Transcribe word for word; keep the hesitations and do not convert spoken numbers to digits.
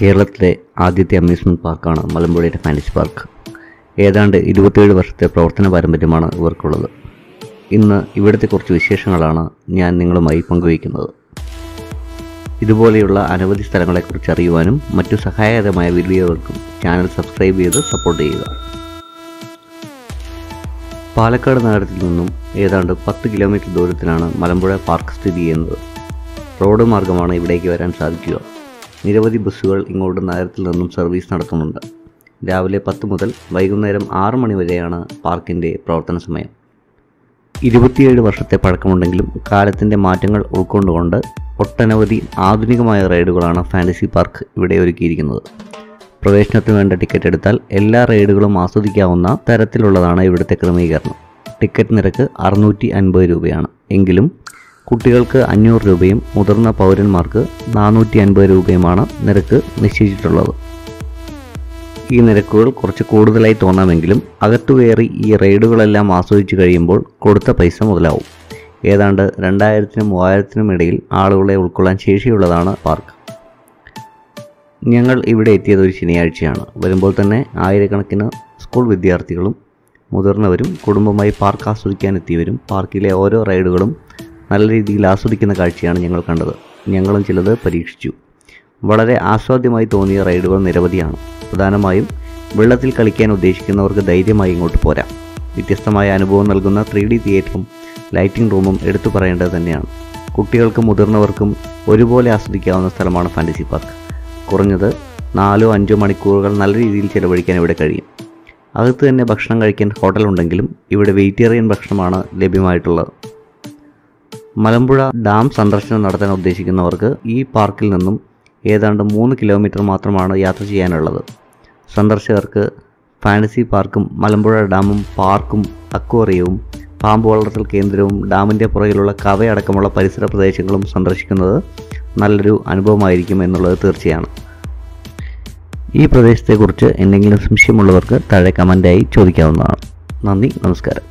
കേരളത്തിലെ ആദ്യത്തെ അമ്യൂസ്മെൻറ്റ് പാർക്കാണ് മലമ്പുഴയിലെ ഫാൻറ്റസി പാർക്ക്. ഏതാണ്ട് ഇരുപത്തിയേഴ് വർഷത്തെ പ്രവർത്തന പാരമ്പര്യമാണ് ഇവർക്കുള്ളത്. ഇന്ന് ഇവിടുത്തെ കുറച്ച് വിശേഷങ്ങളാണ് ഞാൻ നിങ്ങളുമായി പങ്കുവയ്ക്കുന്നത്. ഇതുപോലെയുള്ള അനവധി സ്ഥലങ്ങളെക്കുറിച്ച് അറിയുവാനും മറ്റു സഹായകരമായ വീഡിയോകൾക്കും ചാനൽ സബ്സ്ക്രൈബ് ചെയ്ത് സപ്പോർട്ട് ചെയ്യുക. പാലക്കാട് നഗരത്തിൽ നിന്നും ഏതാണ്ട് പത്ത് കിലോമീറ്റർ ദൂരത്തിലാണ് മലമ്പുഴ പാർക്ക് സ്ഥിതി ചെയ്യുന്നത്. റോഡ് മാർഗമാണ് ഇവിടേക്ക് വരാൻ സാധിക്കുക. നിരവധി ബസ്സുകൾ ഇങ്ങോട്ട് നഗരത്തിൽ നിന്നും സർവീസ് നടത്തുന്നുണ്ട്. രാവിലെ പത്ത് മുതൽ വൈകുന്നേരം ആറ് മണി വരെയാണ് പാർക്കിൻ്റെ പ്രവർത്തന സമയം. ഇരുപത്തിയേഴ് വർഷത്തെ പഴക്കമുണ്ടെങ്കിലും കാലത്തിൻ്റെ മാറ്റങ്ങൾ ഉൾക്കൊണ്ടുകൊണ്ട് ഒട്ടനവധി ആധുനികമായ റൈഡുകളാണ് ഫാൻറ്റസി പാർക്ക് ഇവിടെ ഒരുക്കിയിരിക്കുന്നത്. പ്രവേശനത്തിന് വേണ്ട ടിക്കറ്റ് എടുത്താൽ എല്ലാ റൈഡുകളും ആസ്വദിക്കാവുന്ന തരത്തിലുള്ളതാണ് ഇവിടുത്തെ ക്രമീകരണം. ടിക്കറ്റ് നിരക്ക് അറുന്നൂറ്റി അൻപത് രൂപയാണ്. എങ്കിലും കുട്ടികൾക്ക് അഞ്ഞൂറ് രൂപയും മുതിർന്ന പൗരന്മാർക്ക് നാനൂറ്റി അൻപത് രൂപയുമാണ് നിരക്ക് നിശ്ചയിച്ചിട്ടുള്ളത്. ഈ നിരക്കുകൾ കുറച്ച് കൂടുതലായി തോന്നാമെങ്കിലും അകത്തു കയറി ഈ റൈഡുകളെല്ലാം ആസ്വദിച്ചു കഴിയുമ്പോൾ കൊടുത്ത പൈസ മുതലാവും. ഏതാണ്ട് രണ്ടായിരത്തിനും മൂവായിരത്തിനും ഇടയിൽ ആളുകളെ ഉൾക്കൊള്ളാൻ ശേഷിയുള്ളതാണ് പാർക്ക്. ഞങ്ങൾ ഇവിടെ എത്തിയത് ഒരു ശനിയാഴ്ചയാണ്. വരുമ്പോൾ തന്നെ ആയിരക്കണക്കിന് സ്കൂൾ വിദ്യാർത്ഥികളും മുതിർന്നവരും കുടുംബമായി പാർക്ക് ആസ്വദിക്കാൻ എത്തിയവരും പാർക്കിലെ ഓരോ റൈഡുകളും നല്ല രീതിയിൽ ആസ്വദിക്കുന്ന കാഴ്ചയാണ് ഞങ്ങൾ കണ്ടത്. ഞങ്ങളും ചിലത് പരീക്ഷിച്ചു. വളരെ ആസ്വാദ്യമായി തോന്നിയ റൈഡുകൾ നിരവധിയാണ്. പ്രധാനമായും വെള്ളത്തിൽ കളിക്കാൻ ഉദ്ദേശിക്കുന്നവർക്ക് ധൈര്യമായി ഇങ്ങോട്ട് പോരാം. വ്യത്യസ്തമായ അനുഭവം നൽകുന്ന ത്രീ ഡി തിയേറ്ററും ലൈറ്റിംഗ് റൂമും എടുത്തു പറയേണ്ടത് തന്നെയാണ്. കുട്ടികൾക്കും മുതിർന്നവർക്കും ഒരുപോലെ ആസ്വദിക്കാവുന്ന സ്ഥലമാണ് ഫാൻറ്റസി പാർക്ക്. കുറഞ്ഞത് നാലോ അഞ്ചോ മണിക്കൂറുകൾ നല്ല രീതിയിൽ ചിലവഴിക്കാൻ ഇവിടെ കഴിയും. അകത്ത് തന്നെ ഭക്ഷണം കഴിക്കാൻ ഹോട്ടലുണ്ടെങ്കിലും ഇവിടെ വെജിറ്റേറിയൻ ഭക്ഷണമാണ് ലഭ്യമായിട്ടുള്ളത്. മലമ്പുഴ ഡാം സന്ദർശനം നടത്താൻ ഉദ്ദേശിക്കുന്നവർക്ക് ഈ പാർക്കിൽ നിന്നും ഏതാണ്ട് മൂന്ന് കിലോമീറ്റർ മാത്രമാണ് യാത്ര ചെയ്യാനുള്ളത്. സന്ദർശകർക്ക് ഫാൻറ്റസി പാർക്കും മലമ്പുഴ ഡാമും പാർക്കും അക്വേറിയവും പാമ്പ് വളർത്തൽ കേന്ദ്രവും ഡാമിൻ്റെ പുറകിലുള്ള കവയടക്കമുള്ള പരിസര പ്രദേശങ്ങളും സന്ദർശിക്കുന്നത് നല്ലൊരു അനുഭവമായിരിക്കും എന്നുള്ളത് തീർച്ചയാണ്. ഈ പ്രദേശത്തെക്കുറിച്ച് എന്തെങ്കിലും സംശയമുള്ളവർക്ക് താഴെ കമൻ്റായി ചോദിക്കാവുന്നതാണ്. നന്ദി, നമസ്കാരം.